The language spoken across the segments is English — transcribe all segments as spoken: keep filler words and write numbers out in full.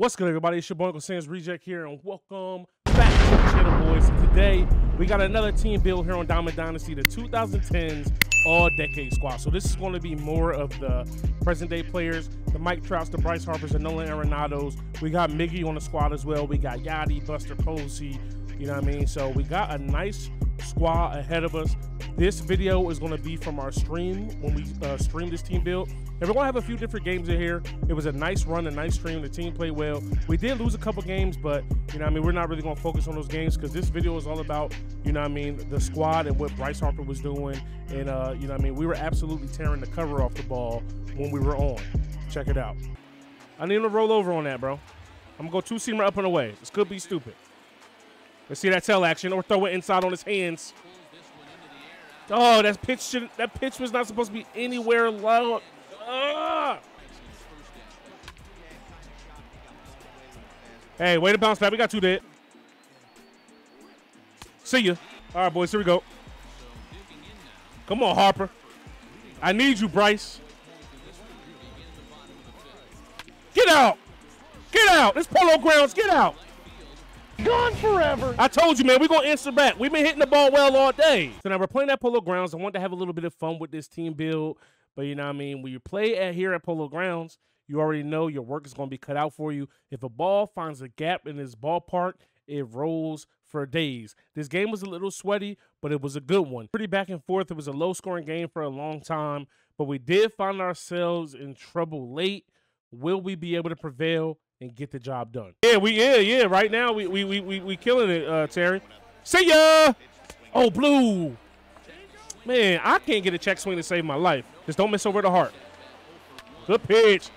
What's good, everybody? It's your boy, Uncle Sam's Reject here, and welcome back to the channel, boys. Today, we got another team build here on Diamond Dynasty, the two thousand tens All-Decade Squad. So this is going to be more of the present-day players, the Mike Trouts, the Bryce Harpers, the Nolan Arenados. We got Miggy on the squad as well. We got Yadier, Buster Posey, you know what I mean? So we got a nice squad ahead of us. This video is going to be from our stream when we uh, stream this team build. And we're going to have a few different games in here. It was a nice run, a nice stream. The team played well. We did lose a couple games, but, you know what I mean, we're not really going to focus on those games because this video is all about, you know what I mean, the squad and what Bryce Harper was doing. And, uh, you know what I mean, we were absolutely tearing the cover off the ball when we were on. Check it out. I need him to roll over on that, bro. I'm going to go two-seamer up and away. This could be stupid. Let's see that tail action or throw it inside on his hands. Oh, that pitch should, that pitch was not supposed to be anywhere low. Uh. Hey, way to bounce back. We got two dead. See ya. All right, boys, here we go. Come on, Harper. I need you, Bryce. Get out. Get out. It's Polo Grounds. Get out. Gone forever. I told you, man, we're going to answer back. We've been hitting the ball well all day. So now we're playing at Polo Grounds. I want to have a little bit of fun with this team build. But you know what I mean? When you play at here at Polo Grounds, you already know your work is going to be cut out for you. If a ball finds a gap in this ballpark, it rolls for days. This game was a little sweaty, but it was a good one. Pretty back and forth. It was a low-scoring game for a long time. But we did find ourselves in trouble late. Will we be able to prevail and get the job done? Yeah, we yeah, yeah. Right now we we we we, we killing it, uh, Terry. See ya! Oh, blue. Man, I can't get a check swing to save my life. Just don't miss over the heart. Good pitch.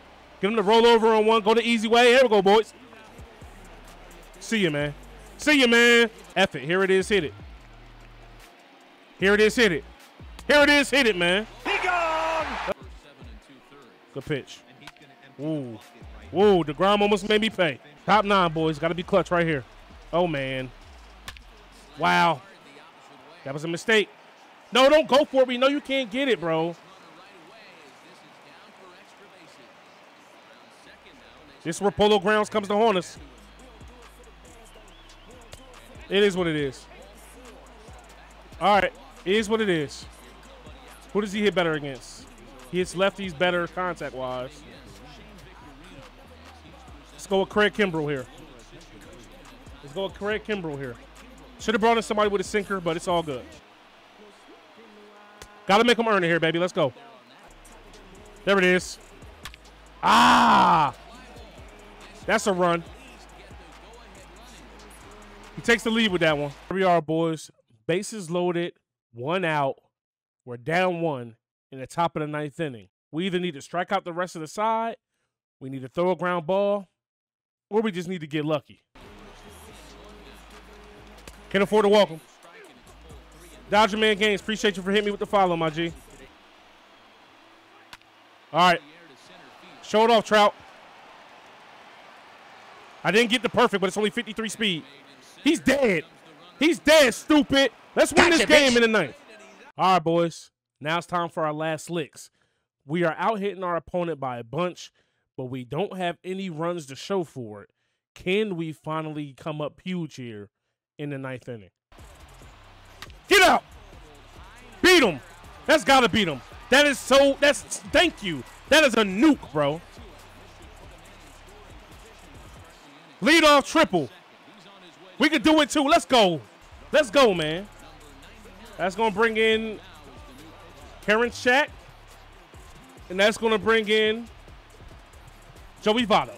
Get him to roll over on one. Go the easy way. Here we go, boys. See ya, man. See ya, man. F it. Here it is. Hit it. Here it is. Hit it. Here it is. Hit it, man. He gone. Good pitch. Ooh. Whoa, DeGrom almost made me pay. Top nine, boys. Got to be clutch right here. Oh, man. Wow. That was a mistake. No, don't go for it. We know you can't get it, bro. This is where Polo Grounds comes to haunt us. It is what it is. All right. It is what it is. Who does he hit better against? He hits lefties better contact-wise. Let's go with Craig Kimbrell here. Let's go with Craig Kimbrell here. Should have brought in somebody with a sinker, but it's all good. Got to make them earn it here, baby. Let's go. There it is. Ah! That's a run. He takes the lead with that one. Here we are, boys. Bases loaded. One out. We're down one in the top of the ninth inning. We either need to strike out the rest of the side, we need to throw a ground ball, or we just need to get lucky. Can't afford to walk him. Dodger Man Games, appreciate you for hitting me with the follow, my G. All right. Show it off, Trout. I didn't get the perfect, but it's only fifty-three speed. He's dead. He's dead, stupid. Let's win this game in the ninth. All right, boys. Now it's time for our last licks. We are out hitting our opponent by a bunch, but we don't have any runs to show for it. Can we finally come up huge here in the ninth inning? Get out. Beat him. That's got to beat him. That is so, that's, thank you. That is a nuke, bro. Lead off triple. We could do it too. Let's go. Let's go, man. That's going to bring in Karen Shack. And that's going to bring in Joey Votto.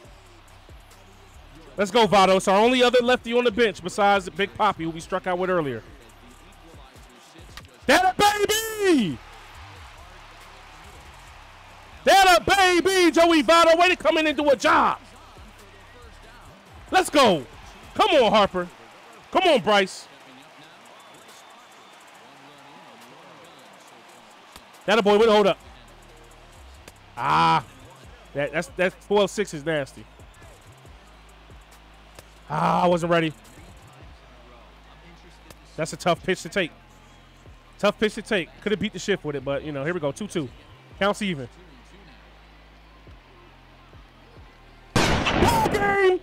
Let's go, Votto. It's our only other lefty on the bench besides Big Poppy, who we struck out with earlier. That a baby! That a baby, Joey Votto. Way to come in and do a job. Let's go. Come on, Harper. Come on, Bryce. That a boy. Wait, hold up. Ah. That, that's that's twelve six is nasty. Ah, I wasn't ready. That's a tough pitch to take. Tough pitch to take. Could have beat the shift with it, but, you know, here we go. two two. Counts even. Ball game!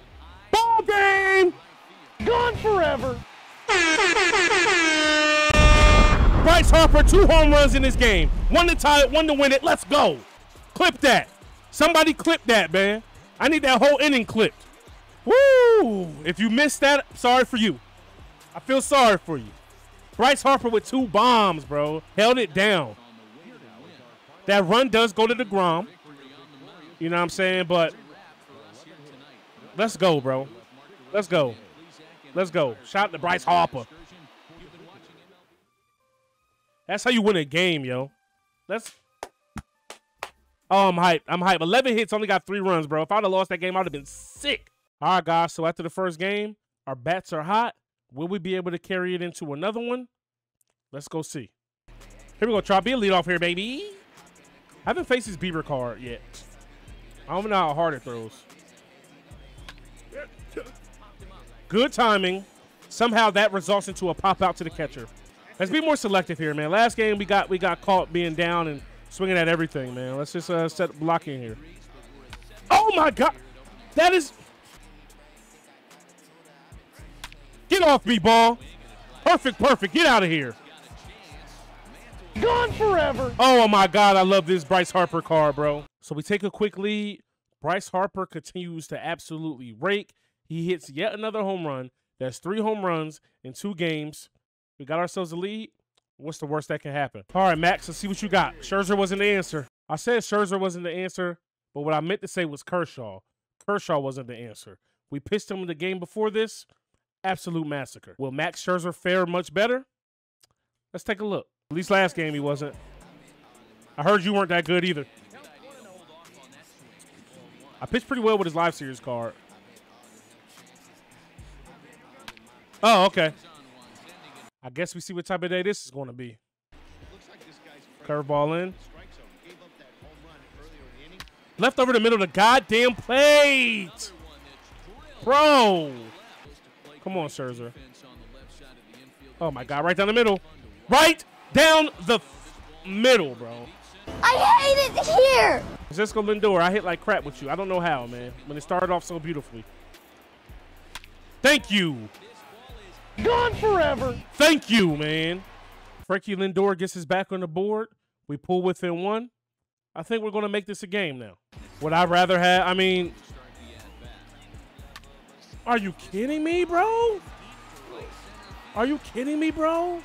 ever. Bryce Harper, two home runs in this game. One to tie it, one to win it. Let's go. Clip that. Somebody clip that, man. I need that whole inning clipped. Woo! If you missed that, sorry for you. I feel sorry for you. Bryce Harper with two bombs, bro. Held it down. That run does go to DeGrom. You know what I'm saying? But let's go, bro. Let's go. Let's go. Shout out to Bryce Harper. That's how you win a game, yo. Let's. Oh, I'm hyped. I'm hyped. eleven hits, only got three runs, bro. If I would have lost that game, I would have been sick. All right, guys. So after the first game, our bats are hot. Will we be able to carry it into another one? Let's go see. Here we go, Trout. Be a leadoff here, baby. I haven't faced his Bieber card yet. I don't know how hard it throws. Good timing. Somehow that results into a pop out to the catcher. Let's be more selective here, man. Last game we got we got caught being down and swinging at everything, man. Let's just uh, set block in here. Oh my God, that is. Get off me, ball. Perfect, perfect. Get out of here. Gone forever. Oh, my God. I love this Bryce Harper card, bro. So we take a quick lead. Bryce Harper continues to absolutely rake. He hits yet another home run. That's three home runs in two games. We got ourselves a lead. What's the worst that can happen? All right, Max, let's see what you got. Scherzer wasn't the answer. I said Scherzer wasn't the answer, but what I meant to say was Kershaw. Kershaw wasn't the answer. We pitched him in the game before this. Absolute massacre. Will Max Scherzer fare much better? Let's take a look. At least last game he wasn't. I heard you weren't that good either. I pitched pretty well with his live series card. Oh, okay. I guess we see what type of day this is going to be. Curveball in. Left over the middle of the goddamn plate. Bro. Come on, Scherzer. Oh, my God. Right down the middle. Right down the middle, bro. I hate it here. Francisco Lindor, I hit like crap with you. I don't know how, man, when it started off so beautifully. Thank you. Gone forever. Thank you, man. Frankie Lindor gets his back on the board. We pull within one. I think we're going to make this a game now. Would I rather have, I mean... Are you kidding me, bro? Are you kidding me, bro?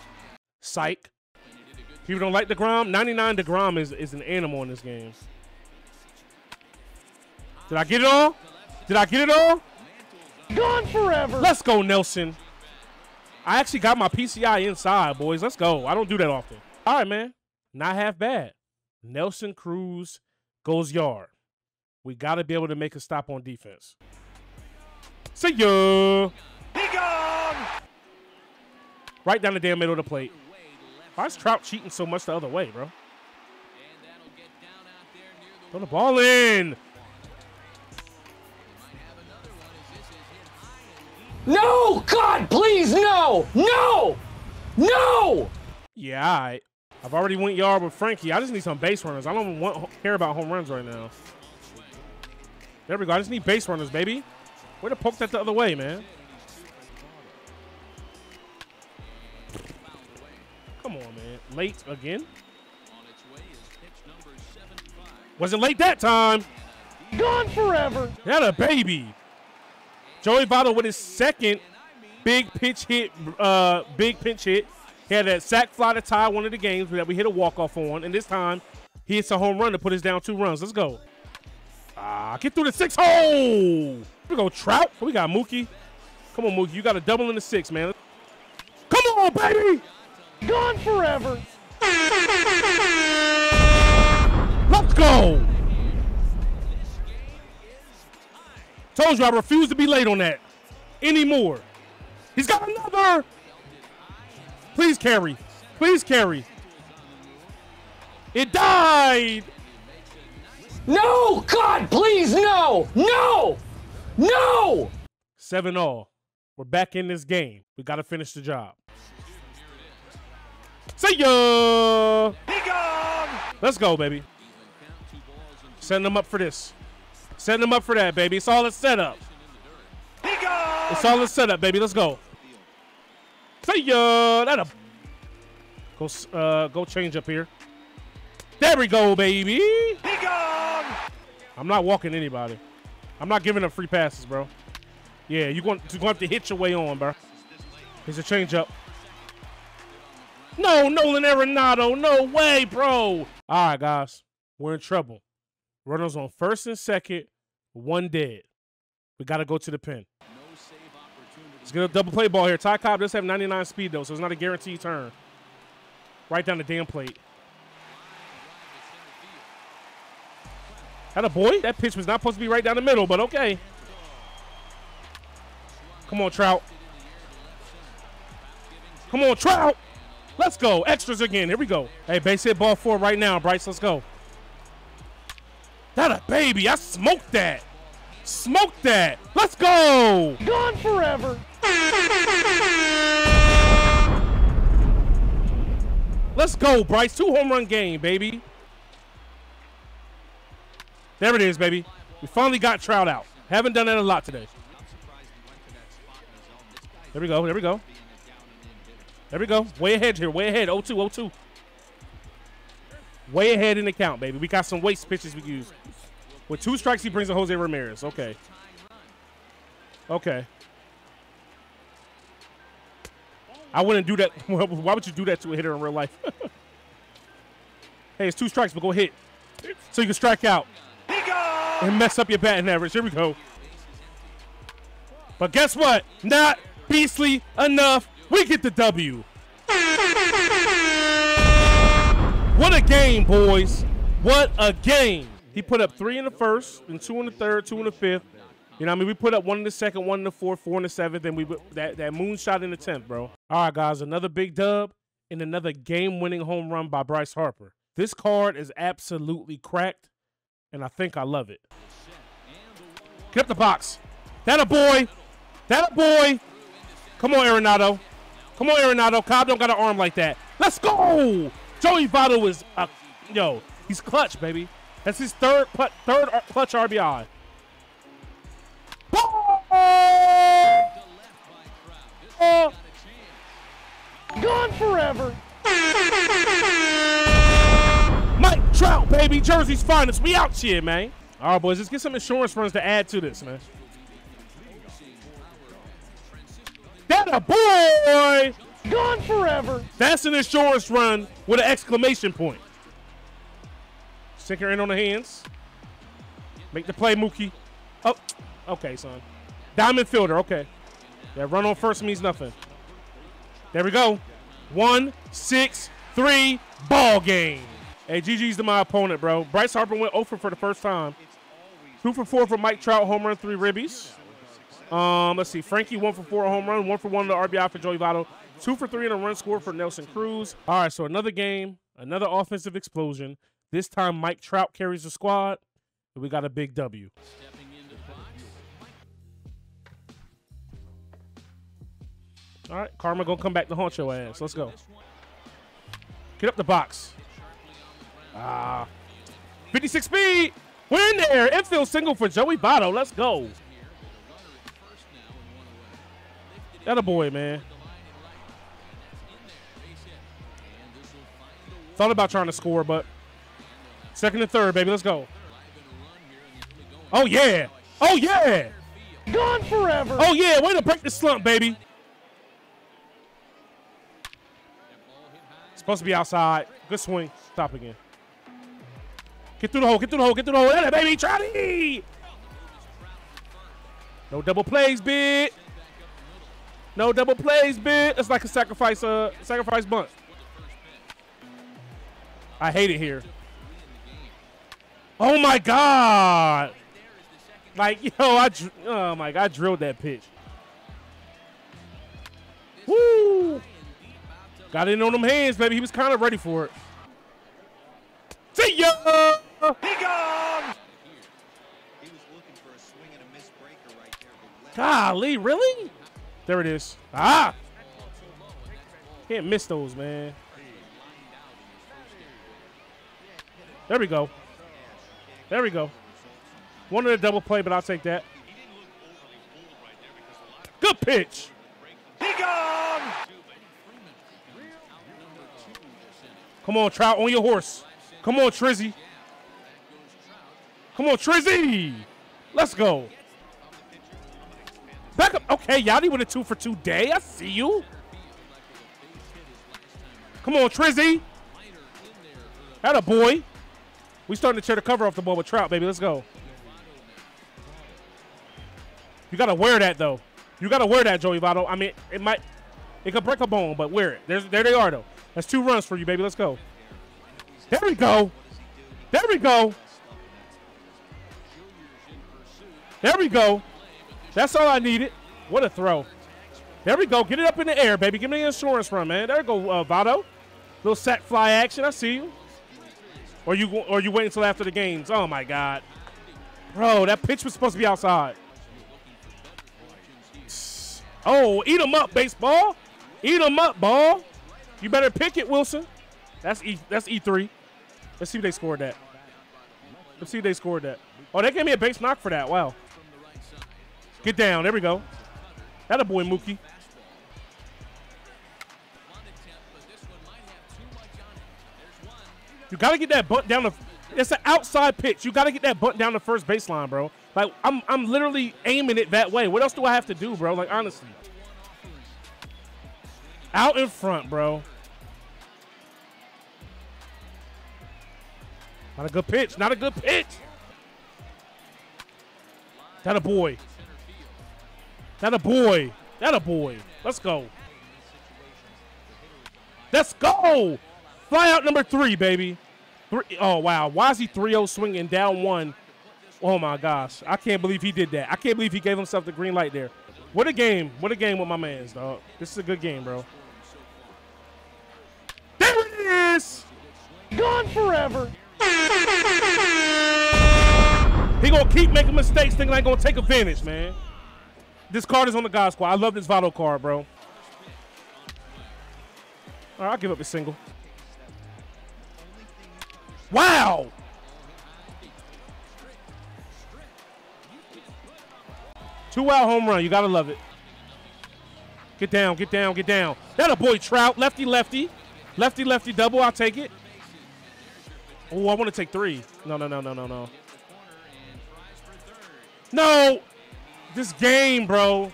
Psych. People don't like DeGrom. ninety-nine DeGrom is, is an animal in this game. Did I get it all? Did I get it all? Gone forever. Let's go, Nelson. I actually got my P C I inside, boys. Let's go. I don't do that often. All right, man. Not half bad. Nelson Cruz goes yard. We got to be able to make a stop on defense. See ya. He gone. Right down the damn middle of the plate. Why is Trout cheating so much the other way, bro? Throw the ball in. No, God, please, no, no, no. Yeah, all right. I've already went yard with Frankie. I just need some base runners. I don't want care about home runs right now. There we go. I just need base runners, baby. Way to poke that the other way, man. Come on, man. Late again? Wasn't late that time. Gone forever. That a baby. Joey Votto with his second big pitch hit. Uh, big pinch hit. He had that sack fly to tie one of the games that we hit a walk-off on. And this time, he hits a home run to put us down two runs. Let's go. Ah, get through the six hole. We go Trout. We got Mookie. Come on, Mookie. You got a double in the six, man. Come on, baby. Gone forever. Let's go. Told you I refuse to be late on that anymore. He's got another. Please carry. Please carry. It died. No, God, please, no, no. No! Seven all. We're back in this game. We got to finish the job. See ya! He gone! Let's go, baby. Setting them up for this. Setting them up for that, baby. It's all a setup. He gone! It's all a setup, baby. Let's go. See ya. That up. Go, uh, go change up here. There we go, baby. He gone. I'm not walking anybody. I'm not giving up free passes, bro. Yeah, you're going, you're going to have to hit your way on, bro. Here's a change up. No, Nolan Arenado. No way, bro. All right, guys. We're in trouble. Runners on first and second. One dead. We got to go to the pen. Let's get a double play ball here. Ty Cobb does have ninety-nine speed, though, so it's not a guaranteed turn. Right down the damn plate. Atta boy. That pitch was not supposed to be right down the middle, but okay. Come on, Trout. Come on, Trout. Let's go. Extras again. Here we go. Hey, base hit ball four right now, Bryce. Let's go. That a baby. I smoked that. Smoked that. Let's go. Gone forever. Let's go, Bryce. Two home run game, baby. There it is, baby. We finally got Trout out. Haven't done that a lot today. There we go. There we go. There we go. Way ahead here. Way ahead. oh two, oh two. Way ahead in the count, baby. We got some waste pitches we use. With two strikes, he brings in Jose Ramirez. Okay. Okay. I wouldn't do that. Why would you do that to a hitter in real life? Hey, it's two strikes, but go hit. So you can strike out and mess up your batting average. Here we go. But guess what? Not beastly enough. We get the W. What a game, boys. What a game. He put up three in the first, and two in the third, two in the fifth. You know what I mean? We put up one in the second, one in the fourth, four in the seventh, and we that, that moonshot in the tenth, bro. All right, guys, another big dub and another game-winning home run by Bryce Harper. This card is absolutely cracked, and I think I love it. Get up the box. That a boy. That a boy. Come on, Arenado. Come on, Arenado. Cobb don't got an arm like that. Let's go. Joey Votto is, a, yo, he's clutch, baby. That's his third put, third clutch R B I. Oh. Gone forever. Mike Trout, baby. Jersey's finest. We out here, man. All right, boys, let's get some insurance runs to add to this, man. That a boy. Gone forever. That's an insurance run with an exclamation point. Stick her in on the hands. Make the play, Mookie. Oh, okay, son. Diamond fielder, okay. That run on first means nothing. There we go. One, six, three, ball game. Hey, G G's to my opponent, bro. Bryce Harper went oh for for the first time. Two for four for Mike Trout, home run, three ribbies. Um, let's see. Frankie, one for four, a home run. One for one in the R B I for Joey Votto. Two for three in a run score for Nelson Cruz. All right, so another game, another offensive explosion. This time, Mike Trout carries the squad, and we got a big W. All right, Karma gonna come back to haunt your ass. Let's go. Get up the box. Ah, fifty-six speed. We're in there. Infield single for Joey Votto. Let's go. That a boy, man. Thought about trying to score, but. Second and third, baby. Let's go. Oh, yeah. Oh, yeah. Gone forever. Oh, yeah. Way to break the slump, baby. Supposed to be outside. Good swing. Stop again. Get through the hole. Get through the hole. Get through the hole. That baby. Try to eat. No double plays, bit. No double plays, bit. That's like a sacrifice, uh, sacrifice bunt. I hate it here. Oh, my God. Like, yo, I, oh, my God, I drilled that pitch. Woo. Got in on them hands, baby. He was kind of ready for it. See ya. He gone. Golly, really? There it is. Ah. Can't miss those, man. There we go. There we go. Wanted a double play, but I'll take that. Good pitch. He gone. Come on, Trout, on your horse. Come on, Trizzy. Come on, Trizzy. Let's go. Back up. Okay, Yadi with a two for two day. I see you. Come on, Trizzy. Atta boy. We starting to tear the cover off the ball with Trout, baby. Let's go. You gotta wear that though. You gotta wear that, Joey Votto. I mean, it might, it could break a bone, but wear it. There's, there they are though. That's two runs for you, baby. Let's go. There we go. There we go. There we go. That's all I needed. What a throw. There we go. Get it up in the air, baby. Give me an insurance run, man. There we go, uh, Votto. Little sack fly action. I see you. Or you, or you wait until after the games. Oh my God, bro. That pitch was supposed to be outside. Oh, eat them up, baseball. Eat them up, ball. You better pick it, Wilson. That's E. That's E three. Let's see if they scored that. Let's see if they scored that. Oh, they gave me a base knock for that. Wow. Get down. There we go. That a boy, Mookie. You got to get that bunt down the – it's an outside pitch. You got to get that bunt down the first baseline, bro. Like, I'm, I'm literally aiming it that way. What else do I have to do, bro? Like, honestly. Out in front, bro. Not a good pitch. Not a good pitch. That a boy. That a boy. That a boy. Let's go. Let's go. Fly out number three, baby. Three, oh, wow. Why is he three oh swinging down one? Oh, my gosh. I can't believe he did that. I can't believe he gave himself the green light there. What a game. What a game with my mans, dog. This is a good game, bro. There it is. Gone forever. He going to keep making mistakes thinking I ain't going to take advantage, man. This card is on the God Squad. I love this Votto card, bro. All right, I'll give up a single. Wow! Two out home run. You gotta love it. Get down, get down, get down. That a boy, Trout. Lefty, lefty. Lefty, lefty double. I'll take it. Oh, I want to take three. No, no, no, no, no, no. No! This game, bro.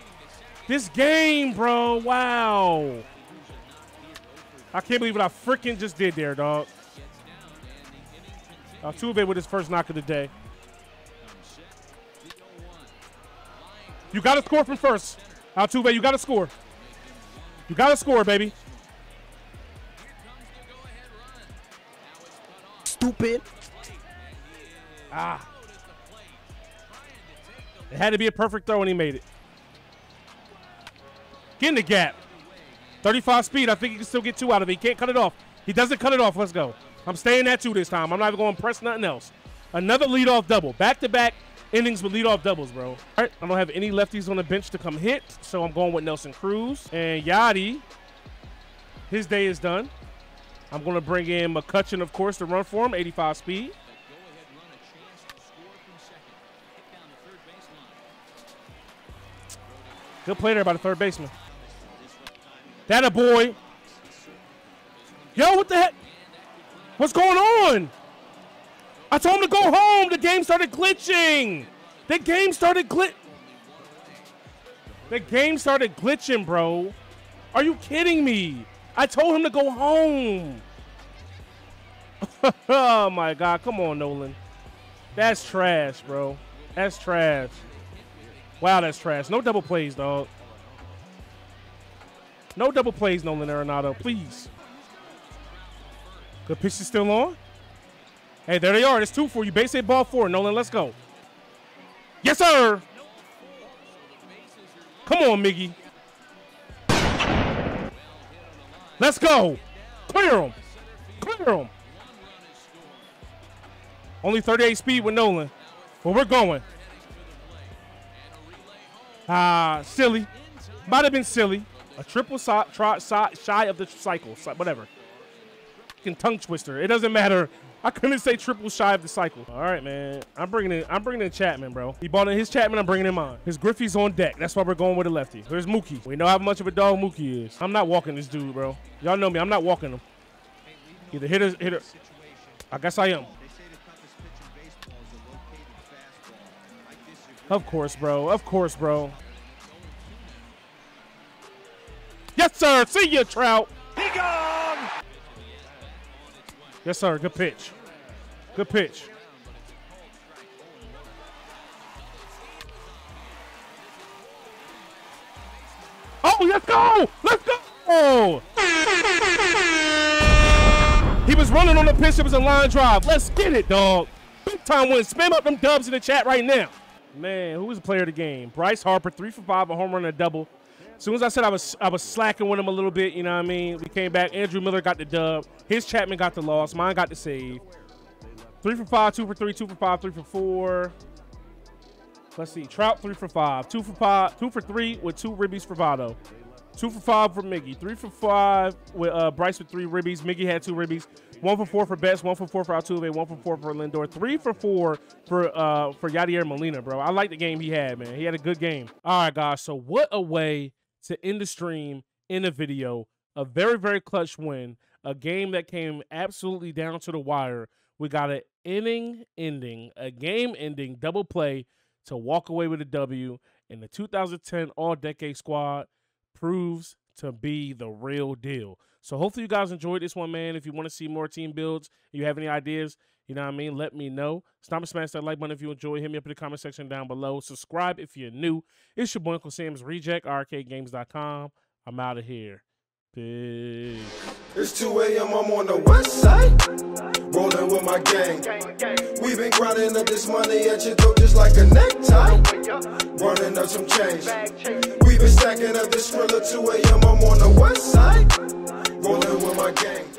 This game, bro. Wow. I can't believe what I freaking just did there, dog. Altuve with his first knock of the day. You got to score from first. Altuve, you got to score. You got to score, baby. Stupid. Ah. It had to be a perfect throw, and he made it. Get in the gap. thirty-five speed. I think he can still get two out of it. He can't cut it off. He doesn't cut it off. Let's go. I'm staying at two this time. I'm not even going to press nothing else. Another leadoff double. Back-to-back innings with leadoff doubles, bro. All right, I don't have any lefties on the bench to come hit, so I'm going with Nelson Cruz. And Yadi, his day is done. I'm going to bring in McCutchen, of course, to run for him, eighty-five speed. Good play there by the third baseman. That a boy. Yo, what the heck? What's going on? I told him to go home. The game started glitching. The game started glitch. The game started glitching, bro. Are you kidding me? I told him to go home. Oh, my God. Come on, Nolan. That's trash, bro. That's trash. Wow, that's trash. No double plays, dog. No double plays, Nolan Arenado. Please. Good pitch is still on. Hey, there they are. It's two for you. Base hit, ball four. Nolan, let's go. Yes, sir. Come on, Miggy. Let's go. Clear him. Clear him. Only thirty-eight speed with Nolan. But we're going. Ah, uh, silly. Might have been silly. A triple so trot so shy of the cycle. So whatever. Tongue twister. It doesn't matter. I couldn't say triple shy of the cycle. All right, man. I'm bringing in. I'm bringing in Chapman, bro. He bought in his Chapman. I'm bringing him on. His Griffey's on deck. That's why we're going with a lefty. There's Mookie. We know how much of a dog Mookie is. I'm not walking this dude, bro. Y'all know me. I'm not walking him. Either hit or hit or. I guess I am. Of course, bro. Of course, bro. Yes, sir. See you, Trout. He gone. Yes, sir. Good pitch. Good pitch. Oh, let's go. Let's go. He was running on the pitch. It was a line drive. Let's get it, dog. Big time win. Spam up them dubs in the chat right now. Man, who was the player of the game? Bryce Harper, three for five, a home run and a double. As soon as I said I was I was slacking with him a little bit, you know what I mean? We came back. Andrew Miller got the dub. His Chapman got the loss. Mine got the save. Three for five, two for three, two for five, three for four. Let's see. Trout, three for five. Two for five, two for three with two ribbies for Votto. Two for five for Miggy. Three for five with uh, Bryce with three ribbies. Miggy had two ribbies. One for four for Betts. One for four for Altuve. One for four for Lindor. Three for four for uh, for Yadier Molina, bro. I like the game he had, man. He had a good game. All right, guys. So what a way to end the stream, end the video. A very, very clutch win. A game that came absolutely down to the wire. We got an inning ending, a game ending double play to walk away with a W. And the two thousand ten All-Decade squad proves to be the real deal. So hopefully you guys enjoyed this one, man. If you want to see more team builds, if you have any ideas, you know what I mean, let me know. Stop and smash that like button if you enjoy. Hit me up in the comment section down below. Subscribe if you're new. It's your boy Uncle Sam's Reject, Arcade Games dot com. I'm out of here. Peace. It's two A M I'm on the west side, rolling with my gang. We've been grinding up this money at your throat just like a necktie, running up some change. We've been stacking up this thriller. Two A M I'm on the west side, rolling with my gang.